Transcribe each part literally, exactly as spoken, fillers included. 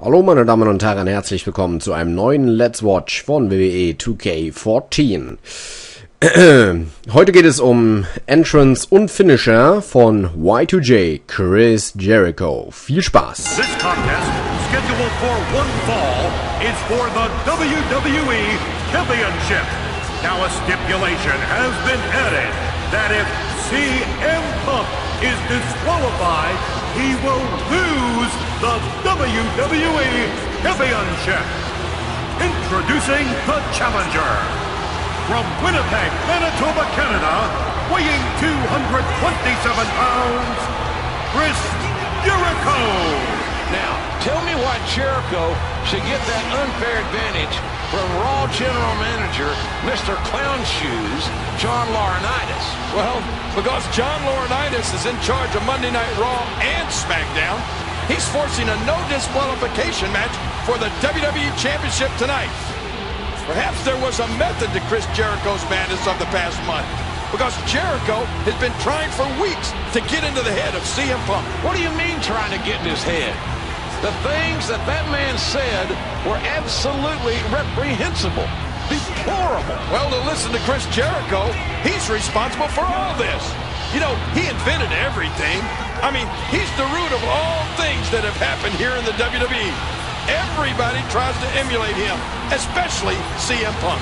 Hallo meine Damen und Herren, herzlich willkommen zu einem neuen Let's Watch von W W E two K fourteen. Heute geht es um Entrance und Finisher von Y two J, Chris Jericho. Viel Spaß! This contest, scheduled for one fall, is for the W W E Championship. Now a stipulation has been added that if C M Punk is disqualified, he will lose the W W E Championship. Introducing the challenger. From Winnipeg, Manitoba, Canada, weighing two hundred twenty-seven pounds, Chris Jericho. Now, tell me why Jericho should get that unfair advantage from Raw General Manager, Mister Clown Shoes, John Laurinaitis. Well, because John Laurinaitis is in charge of Monday Night Raw and SmackDown, he's forcing a no-disqualification match for the W W E Championship tonight. Perhaps there was a method to Chris Jericho's madness of the past month, because Jericho has been trying for weeks to get into the head of C M Punk. What do you mean trying to get in his head? The things that that man said were absolutely reprehensible, deplorable. Well, to listen to Chris Jericho, he's responsible for all this. You know, he invented everything. I mean, he's the root of all things that have happened here in the W W E. Everybody tries to emulate him, especially C M Punk.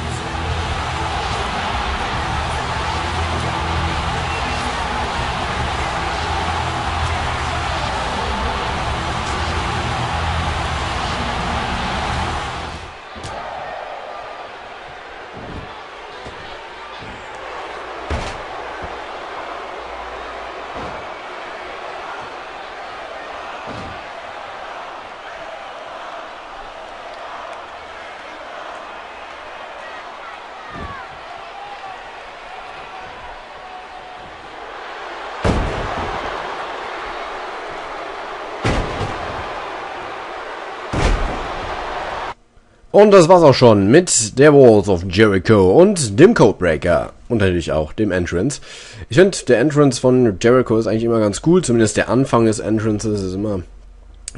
Und das war's auch schon mit der Walls of Jericho und dem Codebreaker. Und natürlich auch dem Entrance. Ich finde, der Entrance von Jericho ist eigentlich immer ganz cool. Zumindest der Anfang des Entrances ist immer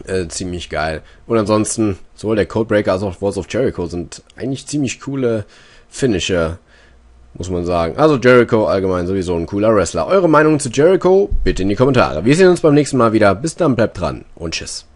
äh, ziemlich geil. Und ansonsten, sowohl der Codebreaker als auch Walls of Jericho sind eigentlich ziemlich coole Finisher, muss man sagen. Also Jericho allgemein sowieso ein cooler Wrestler. Eure Meinung zu Jericho bitte in die Kommentare. Wir sehen uns beim nächsten Mal wieder. Bis dann, bleibt dran und tschüss.